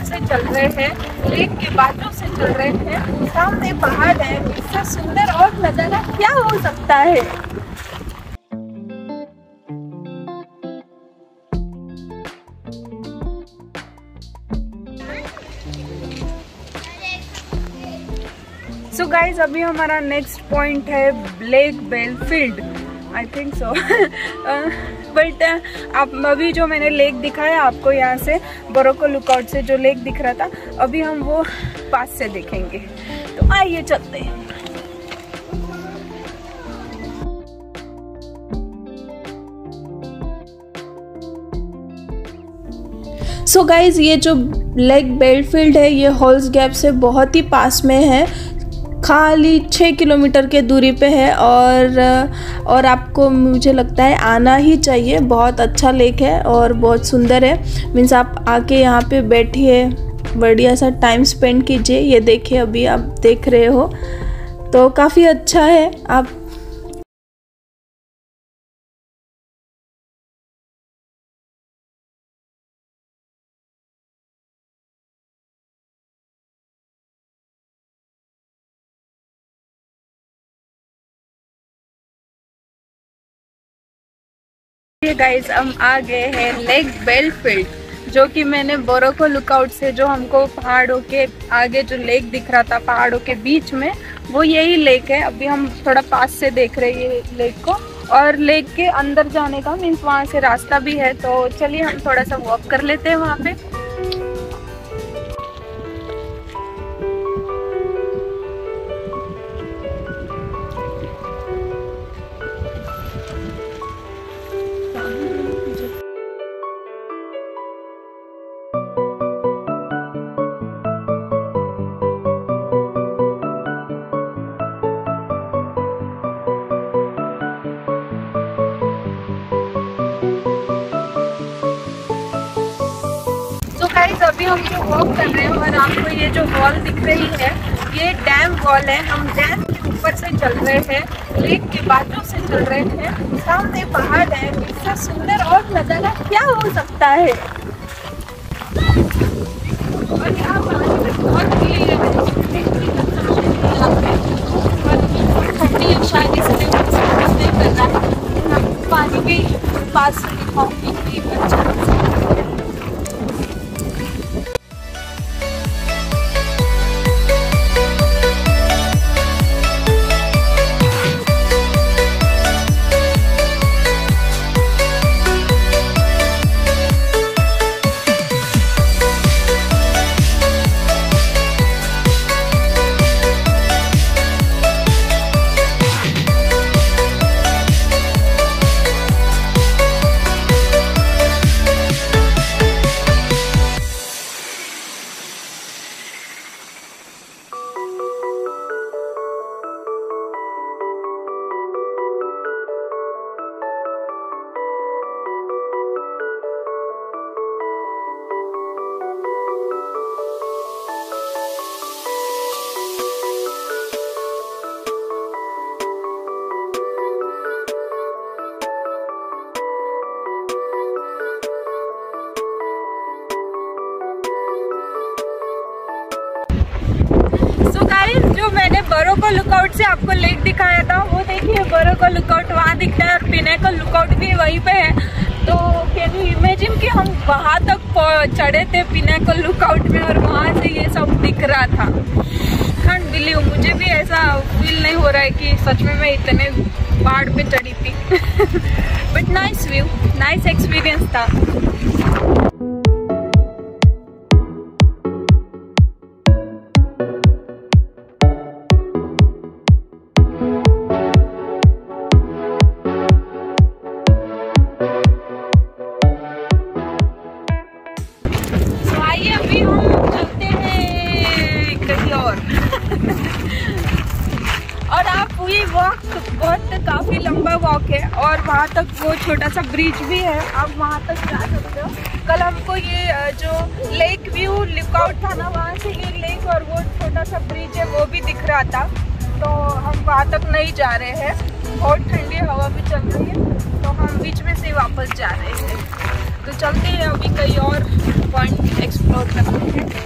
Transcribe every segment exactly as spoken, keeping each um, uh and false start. ऊपर से चल रहे हैं, लेक के बाजू से चल रहे हैं, सामने पहाड़ है। इससे सुंदर और नजारा क्या हो सकता है। सो so गाइज, अभी हमारा नेक्स्ट पॉइंट है lake Bellfield, I think so. But आप अभी जो मैंने लेक दिखाया आपको यहाँ से बोरोका लुकआउट से जो लेक दिख रहा था, अभी हम वो पास से देखेंगे। तो आइए चलते हैं। सो so गाइज, ये जो लेक बेलफील्ड है ये हॉल्स गैप से बहुत ही पास में है, खाली छः किलोमीटर के दूरी पे है। और और आपको मुझे लगता है आना ही चाहिए। बहुत अच्छा लेक है और बहुत सुंदर है। मीन्स आप आके यहाँ पे बैठिए, बढ़िया सा टाइम स्पेंड कीजिए। ये देखिए अभी आप देख रहे हो तो काफ़ी अच्छा है। आप गाइज हम आ गए हैं लेक बेलफील्ड, जो कि मैंने बोरोका लुकआउट से जो हमको पहाड़ों के आगे जो लेक दिख रहा था, पहाड़ों के बीच में, वो यही लेक है। अभी हम थोड़ा पास से देख रहे हैं लेक को। और लेक के अंदर जाने का मीन्स वहाँ से रास्ता भी है, तो चलिए हम थोड़ा सा वॉक कर लेते हैं वहाँ पे। अभी हम जो वॉक कर रहे हैं और आपको ये जो वॉल दिख रही है ये डैम वॉल है। हम डैम के ऊपर से चल रहे हैं, लेक के बाजू से चल रहे हैं, सामने पहाड़ है। इससे सुंदर और नज़ारा क्या हो सकता है। और यहाँ बहुत ठंडी है शायद, इसलिए नहीं कर रहा है। पानी के पास अच्छा बोरोका लुकआउट से आपको लेक दिखाया था, वो देखिए बोरोका लुकआउट वहाँ दिखता है और पिनेकल लुकआउट भी वहीं पे है। तो कैन यू इमेजिन कि हम वहाँ तक चढ़े थे पिनेकल लुकआउट में और वहाँ से ये सब दिख रहा था। कांट बिलीव, मुझे भी ऐसा फील नहीं हो रहा है कि सच में मैं इतने पहाड़ पे चढ़ी थी। But nice view, nice experience था। और वहाँ तक वो छोटा सा ब्रिज भी है, आप वहाँ तक जा सकते हो। कल हमको ये जो लेक व्यू लुकआउट था ना, वहाँ से ये लेक और वो छोटा सा ब्रिज है वो भी दिख रहा था, तो हम वहाँ तक नहीं जा रहे हैं। बहुत ठंडी हवा भी चल रही है, तो हम बीच में से वापस जा रहे हैं। तो चलते हैं, अभी कई और पॉइंट एक्सप्लोर करते हैं।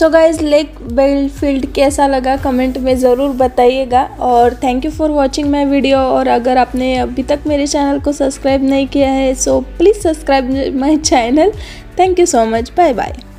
सो गाइज लेक बेलफील्ड कैसा लगा कमेंट में ज़रूर बताइएगा और thank you for watching my video. और अगर आपने अभी तक मेरे चैनल को सब्सक्राइब नहीं किया है so please subscribe my channel. Thank you so much, bye bye.